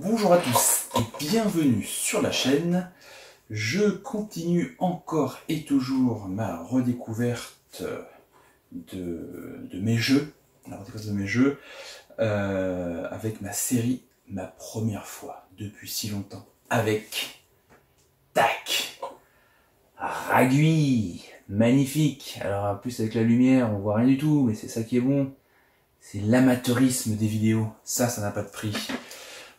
Bonjour à tous et bienvenue sur la chaîne. Je continue encore et toujours ma redécouverte de mes jeux, avec ma série Ma Première Fois depuis si longtemps, avec Tac Raguy, magnifique. Alors en plus avec la lumière on voit rien du tout, mais c'est ça qui est bon, c'est l'amateurisme des vidéos, ça n'a pas de prix.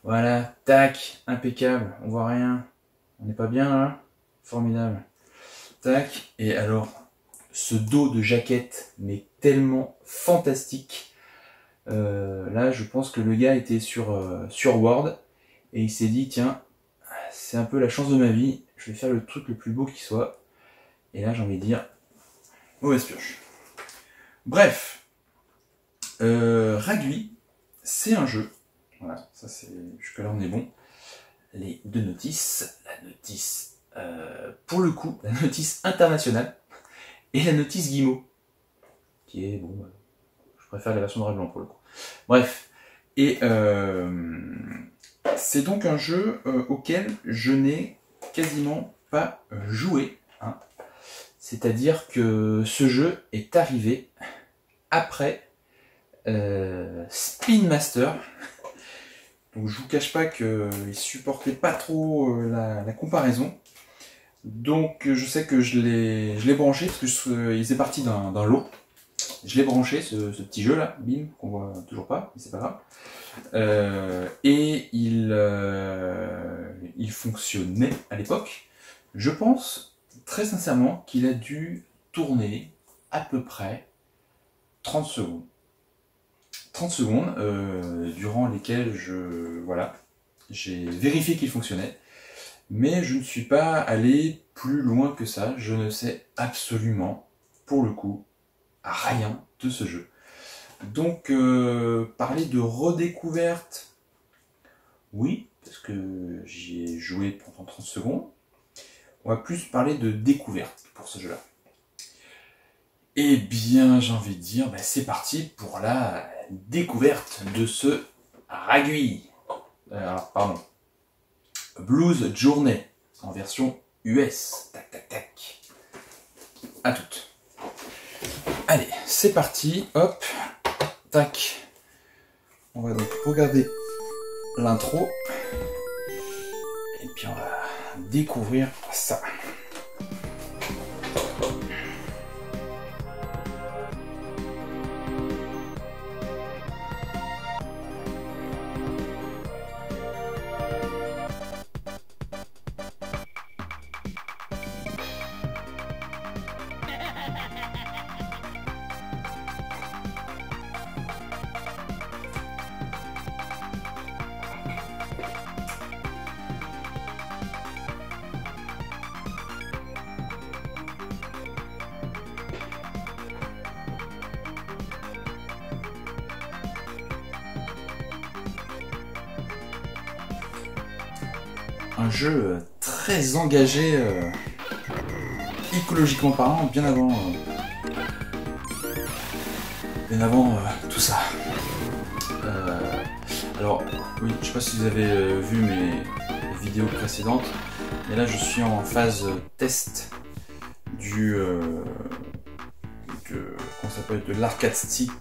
Voilà, tac, impeccable, on voit rien, on n'est pas bien là, formidable, tac. Et alors, ce dos de jaquette, mais tellement fantastique, là je pense que le gars était sur Word, et il s'est dit, tiens, c'est un peu la chance de ma vie, je vais faire le truc le plus beau qui soit, et là j'ai envie de dire, mauvaise pioche. Bref, Raguy, c'est un jeu. Voilà, ça c'est, jusque-là on est bon. Les deux notices, la notice, pour le coup, la notice internationale et la notice Guimau, qui est, bon, je préfère la version de Rablanc pour le coup. Bref, et c'est donc un jeu auquel je n'ai quasiment pas joué, hein. C'est-à-dire que ce jeu est arrivé après Spin Master. Donc je vous cache pas qu'ils ne supportaient pas trop la comparaison. Donc je sais que je l'ai branché, parce qu'il faisait partie d'un lot. Je l'ai branché, ce petit jeu là, bim, qu'on voit toujours pas, mais c'est pas grave. Et il fonctionnait à l'époque. Je pense très sincèrement qu'il a dû tourner à peu près 30 secondes. 30 secondes durant lesquelles j'ai vérifié qu'il fonctionnait, mais je ne suis pas allé plus loin que ça. Je ne sais absolument, pour le coup, rien de ce jeu. Donc, parler de redécouverte, oui, parce que j'y ai joué pendant 30 secondes. On va plus parler de découverte pour ce jeu-là. Eh bien, j'ai envie de dire, ben, c'est parti pour la découverte de ce Raguy. Alors, pardon. Blue's Journey, en version US. Tac, tac, tac. À toutes. Allez, c'est parti. Hop. Tac. On va donc regarder l'intro. Et puis, on va découvrir ça. Un jeu très engagé, écologiquement parlant, bien avant tout ça. Alors, oui, je sais pas si vous avez vu mes vidéos précédentes, mais là je suis en phase test de l'arcade stick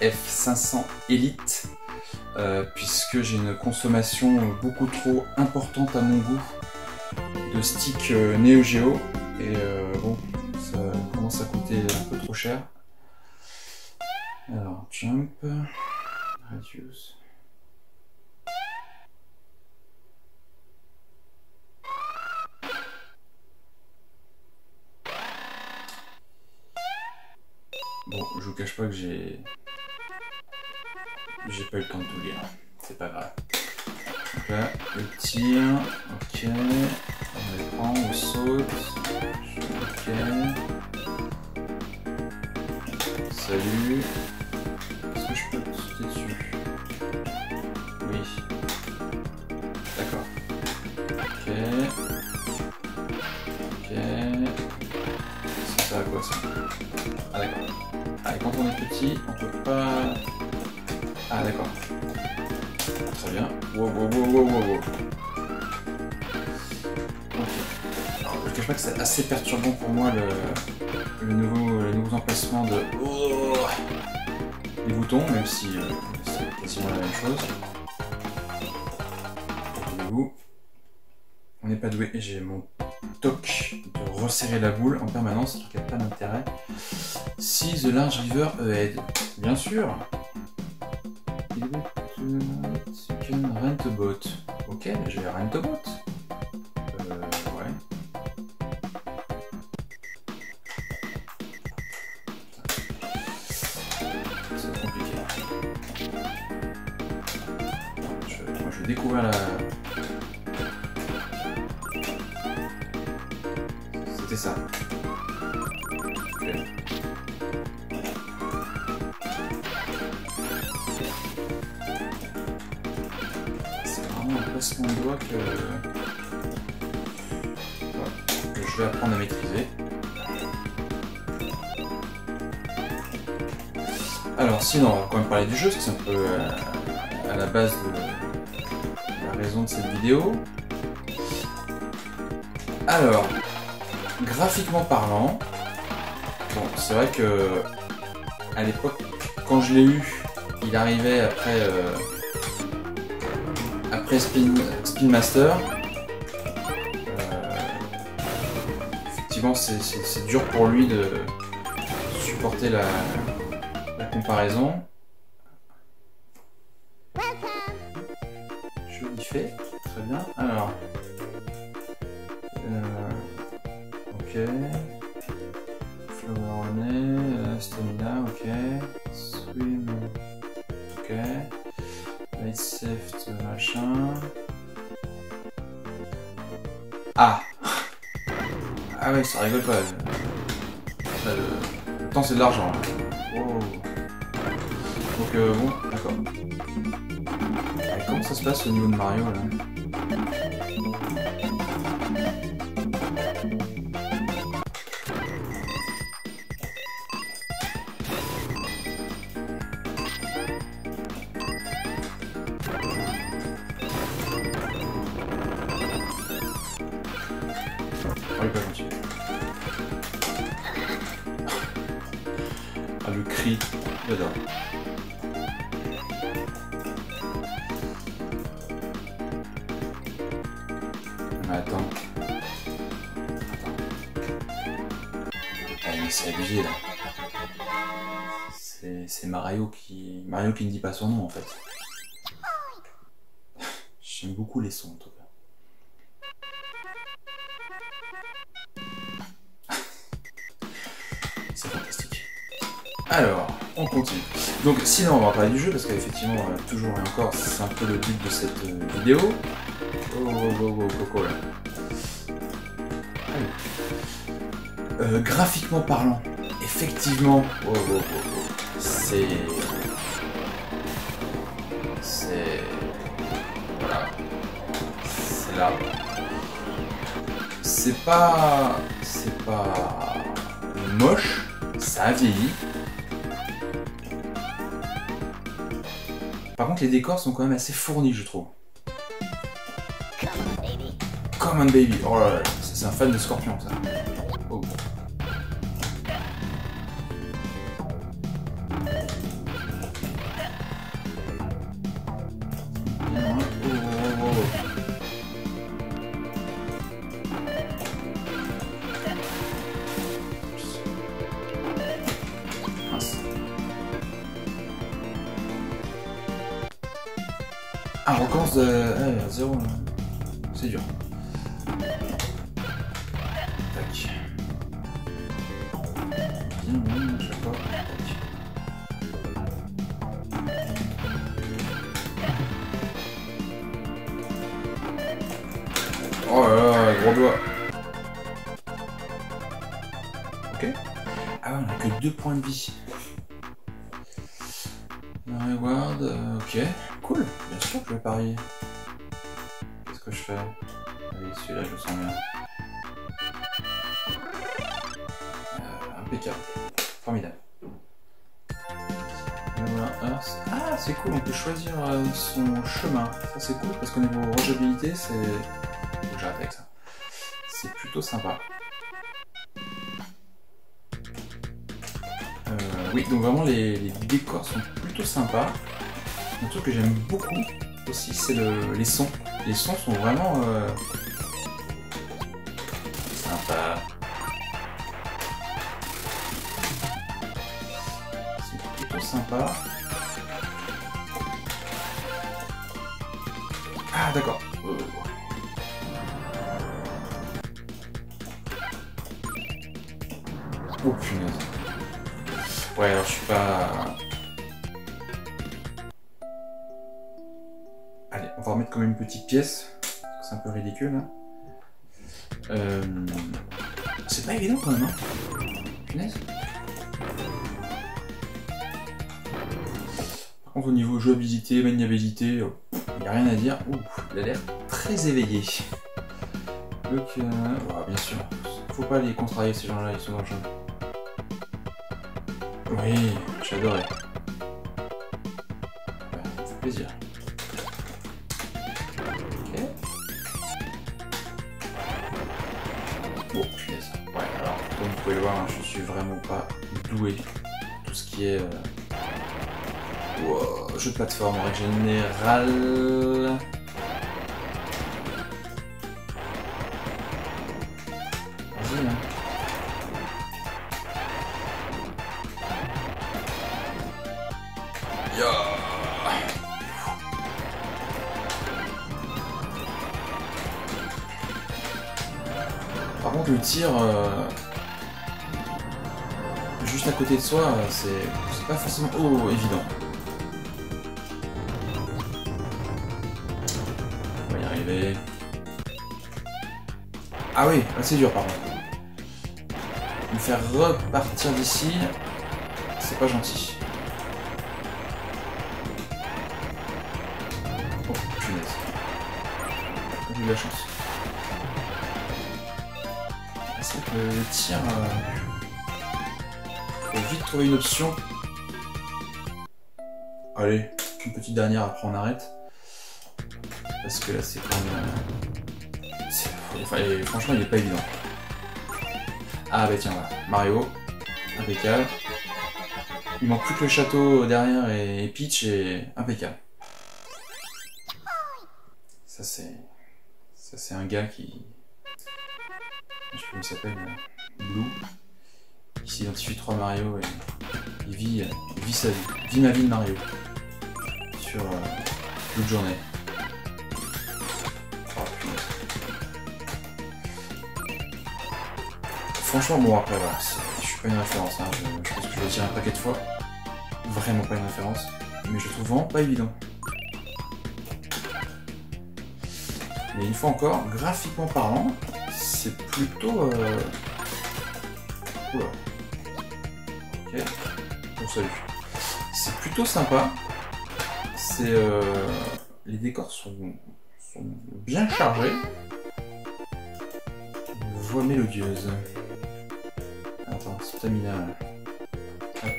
F500 Elite. Puisque j'ai une consommation beaucoup trop importante à mon goût de sticks Neo Geo, et bon, ça commence à coûter un peu trop cher. Alors, jump, reduce. Bon, je vous cache pas que j'ai pas eu le temps de tout lire, c'est pas grave. Donc là, le tir, ok, on les prend, on saute, ok, salut, est-ce que je peux sauter dessus? Oui, d'accord, ok, ok, ça sert à quoi ça? Ah d'accord, ah, et quand on est petit, on peut pas... Ah d'accord. Très bien. Wow, wow, wow, wow, wow, wow. Ok. Alors, je ne cache pas que c'est assez perturbant pour moi les nouveaux emplacements de... Oh les boutons, même si c'est quasiment la même chose. On n'est pas doué et j'ai mon toc de resserrer la boule en permanence, qui n'a pas d'intérêt. Si The Large River aide, bien sûr. You can rent a boat. Ok, je vais rent a boat. C'est compliqué. Moi, je vais découvrir la... C'est ça. Okay. C'est vraiment un placement de doigt que... Ouais. Que je vais apprendre à maîtriser. Alors sinon, on va quand même parler du jeu, parce que c'est un peu à la base de la raison de cette vidéo. Alors... Graphiquement parlant, bon, c'est vrai que à l'époque, quand je l'ai eu, il arrivait après, après Spin Master. Effectivement, c'est dur pour lui de supporter la comparaison. Je l'y fais, très bien. Alors. Ok, flower on est, stamina, ok, swim, ok, light safe, machin. Ah! Ah ouais, ça rigole pas. Ça, le temps c'est de l'argent. Wow. Donc bon, d'accord. Comment ça se passe au niveau de Mario là? Mario qui ne dit pas son nom en fait. J'aime beaucoup les sons en tout cas. C'est fantastique. Alors, on continue. Donc sinon on va parler du jeu parce qu'effectivement toujours et encore c'est un peu le but de cette vidéo. Oh, là. Graphiquement parlant, effectivement, c'est... Voilà. C'est là. C'est pas moche. Ça a vieilli. Par contre, les décors sont quand même assez fournis, je trouve. Come on, baby. Oh là là, c'est un fan de Scorpion, ça. Oh. Zéro, c'est dur. Tac. Bien, bien, je sais pas. Tac. Oh là là, gros doigt. Ok. Ah ouais, on a que 2 points de vie. La reward, ok. Cool, bien sûr que je vais parier. Que je fais. Allez, celui-là, je le sens bien. Impeccable. Formidable. Et voilà. Ah, c'est cool, on peut choisir son chemin. Ça, c'est cool parce qu'au niveau rejouabilité, c'est. Faut que j'arrête avec ça. C'est plutôt sympa. Oui, donc vraiment, les décors sont plutôt sympas. Un truc que j'aime beaucoup aussi, c'est les sons. Les sons sont vraiment sympas. C'est plutôt sympa. Ah, d'accord. Oh, punaise. Ouais, alors je suis pas... Allez, on va remettre quand même une petite pièce. C'est un peu ridicule, hein. C'est pas évident quand même, hein. Punaise. Par contre, au niveau jouabilité, maniabilité... Oh. Il n'y a rien à dire. Ouh, il a l'air très éveillé. Donc, oh, bien sûr, faut pas les contrarier ces gens-là, ils sont dangereux. Oui, j'adorais. Ouais, ça fait plaisir. Ok. Bon, punaise. Ouais, alors, comme vous pouvez le voir, hein, je suis vraiment pas doué. Tout ce qui est... Wow, jeu de plateforme en règle générale. Vas-y là. Yo. Par contre, le tir juste à côté de soi, c'est pas forcément évident. Ah oui, c'est dur par contre. Me faire repartir d'ici, c'est pas gentil. Oh punaise. J'ai eu de la chance. C'est vrai que le tir... Faut vite trouver une option. Allez, une petite dernière, après on arrête. Parce que là c'est quand même... Enfin, franchement, il est pas évident. Ah bah tiens, voilà. Mario, impeccable. Il manque plus que le château derrière et Peach et impeccable. Ça c'est... Ça c'est un gars qui... Je sais plus comment il s'appelle, Blue. Qui s'identifie 3 Mario et il vit sa vie. Vit ma vie de Mario. Sur Blue's Journey. Franchement, bon, après, voilà, je suis pas une référence, hein. Je pense que je le dis un paquet de fois. Vraiment pas une référence. Mais je trouve vraiment pas évident. Mais une fois encore, graphiquement parlant, c'est plutôt... Oula. Ok. Bon, salut. C'est plutôt sympa. C'est... Les décors sont bien chargés. Une voix mélodieuse. Attends, stamina. Ouais.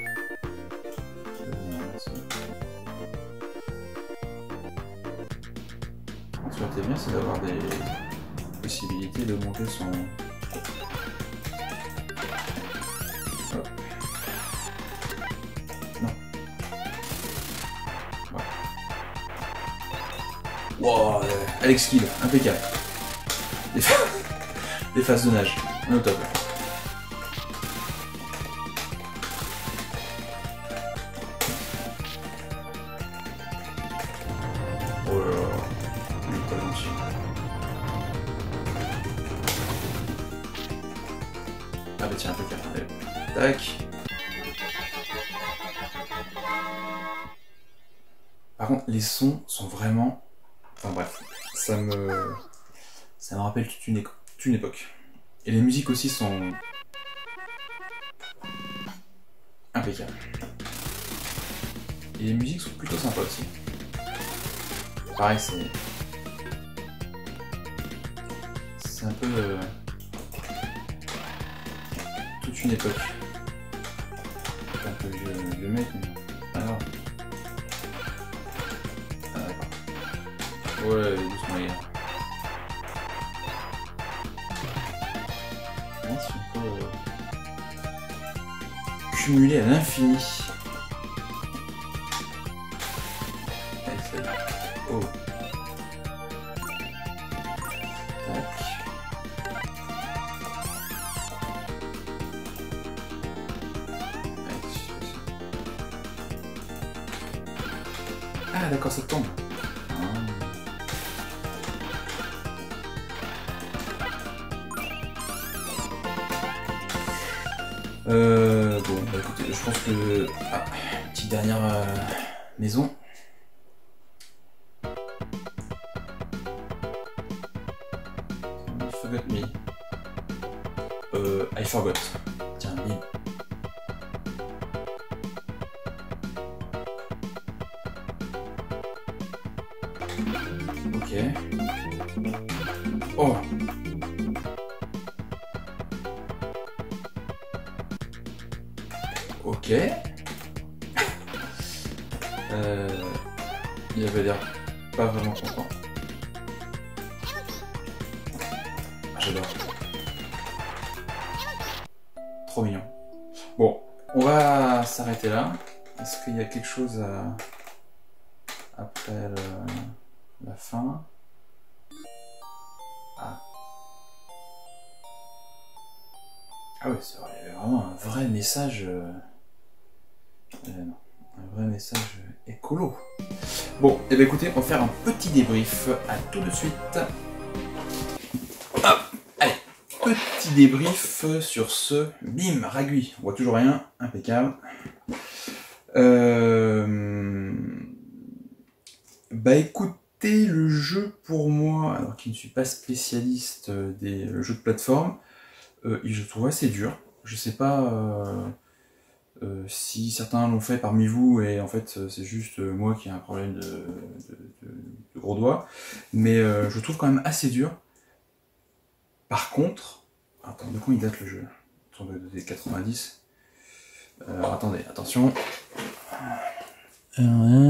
Ce qui était bien, c'est d'avoir des possibilités de monter son. Oh. Non. Ouais. Wow, Alex Kidd, impeccable. Des phases de nage, on est au top. Par contre, les sons sont vraiment... Enfin bref, ça me rappelle toute une époque. Et les musiques aussi sont... Impeccables. Et les musiques sont plutôt sympas aussi. Pareil, c'est un peu... Toute une époque. Un peu vieux mec, mais... Alors... Ouais, doucement, il y a. Hein, si on peut cumuler à l'infini. Oh. Ah d'accord, ça tombe. Bon, bah écoutez, je pense que... Ah, petite dernière maison. I forgot. Tiens, bim. Ok. Oh. Ok. Il avait l'air pas vraiment content. J'adore. Trop mignon. Bon, on va s'arrêter là. Est-ce qu'il y a quelque chose à... après la fin? Ah. Ah ouais, c'est vrai, il y avait vraiment un vrai message. Non, un vrai message écolo. Bon, et bien écoutez, on va faire un petit débrief. À tout de suite. Petit débrief sur ce bim Raguy. On voit toujours rien, impeccable. Bah écoutez, le jeu pour moi, alors qu'il ne suis pas spécialiste des jeux de plateforme, je trouve assez dur. Je sais pas si certains l'ont fait parmi vous et en fait c'est juste moi qui ai un problème de gros doigts, mais je trouve quand même assez dur. Par contre, attends, de quoi il date le jeu? Autour des 90. Attendez, attention.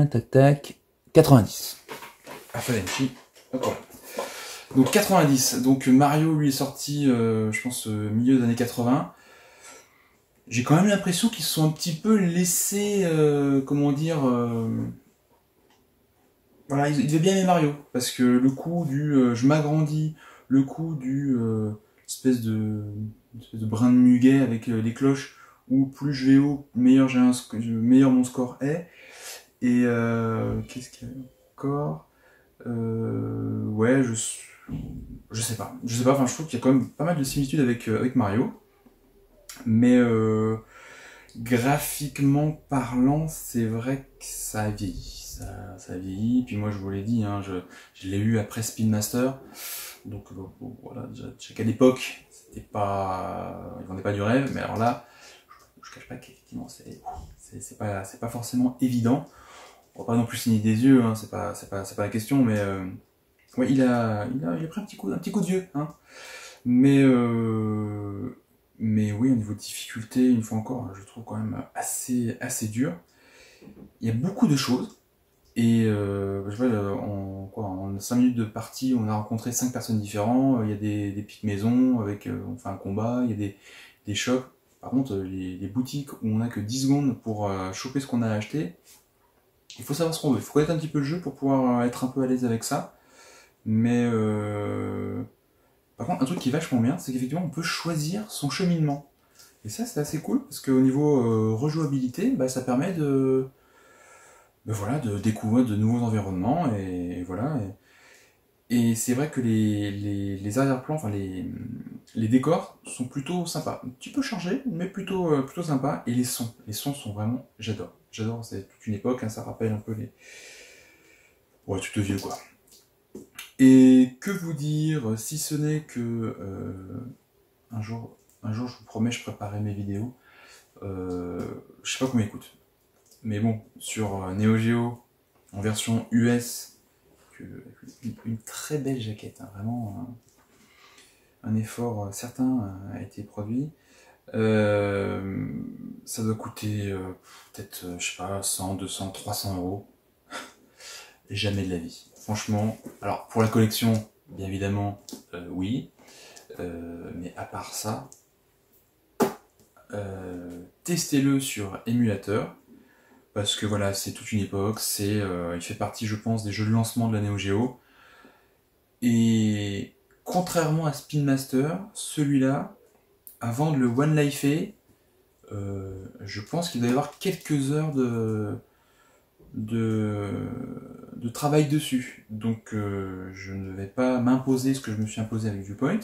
Tac tac. 90. Afalenchi. Hop. Donc 90. Donc Mario lui est sorti, je pense, milieu des années 80. J'ai quand même l'impression qu'ils se sont un petit peu laissés, comment dire... Voilà, ils devaient bien aimer Mario. Parce que le coup du je m'agrandis. Le coup du espèce de brin de muguet avec les cloches où plus je vais haut, meilleur mon score est. Et qu'est-ce qu'il y a encore? Ouais, je sais pas, enfin je trouve qu'il y a quand même pas mal de similitudes avec, avec Mario. Mais graphiquement parlant, c'est vrai que ça vieillit. Ça vieillit, puis moi je vous l'ai dit, hein, je l'ai eu après Spin Master. Donc bon, voilà, déjà qu'à l'époque, c'était pas, ils vendaient pas du rêve, mais alors là, je cache pas qu'effectivement, c'est pas forcément évident. On va pas non plus signer des yeux, hein, c'est pas la question, mais ouais, il a pris un petit coup de vieux, hein. Mais oui, au niveau de difficulté, une fois encore, je trouve quand même assez dur. Il y a beaucoup de choses. Et je vois, en 5 minutes de partie, on a rencontré 5 personnes différentes. Il y a des petites maisons, avec, on fait un combat, il y a des shops. Par contre, les boutiques où on n'a que 10 secondes pour choper ce qu'on a acheté, il faut savoir ce qu'on veut. Il faut connaître un petit peu le jeu pour pouvoir être un peu à l'aise avec ça. Mais par contre, un truc qui est vachement bien, c'est qu'effectivement, on peut choisir son cheminement. Et ça, c'est assez cool, parce qu'au niveau rejouabilité, bah, ça permet de... Ben voilà, de découvrir de nouveaux environnements, et voilà. Et c'est vrai que les arrière-plans, enfin les décors sont plutôt sympas. Un petit peu chargés, mais plutôt sympas. Et les sons sont vraiment... J'adore, c'est toute une époque, hein, ça rappelle un peu les... Ouais, tu te vieux, quoi. Et que vous dire, si ce n'est que... un jour, je vous promets, je préparerai mes vidéos. Je sais pas combien écoute. Mais bon, sur Neo Geo, en version US, une très belle jaquette, hein, vraiment un effort certain a été produit. Ça doit coûter peut-être, je sais pas, 100, 200, 300 euros. Jamais de la vie. franchement, alors pour la collection, bien évidemment, oui. Mais à part ça, testez-le sur émulateur. Parce que voilà, c'est toute une époque, il fait partie, je pense, des jeux de lancement de la Neo Geo. Et contrairement à Spin Master, celui-là, avant de le one-lifer, je pense qu'il doit y avoir quelques heures de travail dessus. Donc je ne vais pas m'imposer ce que je me suis imposé avec Viewpoint.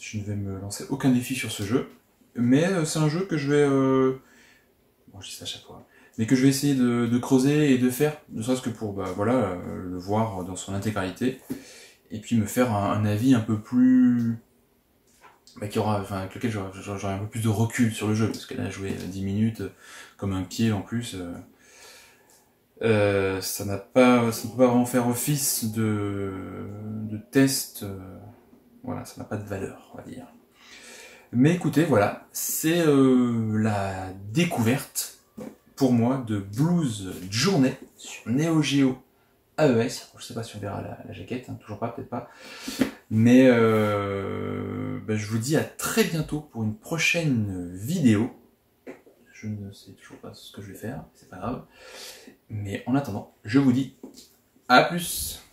Je ne vais me lancer aucun défi sur ce jeu. Mais c'est un jeu que je vais... Bon, je dis ça à chaque fois. Mais que je vais essayer de creuser et de faire, ne serait-ce que pour voilà, le voir dans son intégralité, et puis me faire un avis un peu plus... avec lequel j'aurai un peu plus de recul sur le jeu, parce que là, jouer 10 minutes comme un pied en plus, ça ne peut pas vraiment faire office de test, voilà, ça n'a pas de valeur, on va dire. Mais écoutez, voilà, c'est la découverte, pour moi, de Blue's Journey sur Neo Geo AES. Je sais pas si on verra la jaquette, hein, toujours pas, peut-être pas. Mais je vous dis à très bientôt pour une prochaine vidéo. Je ne sais toujours pas ce que je vais faire, c'est pas grave. Mais en attendant, je vous dis à plus.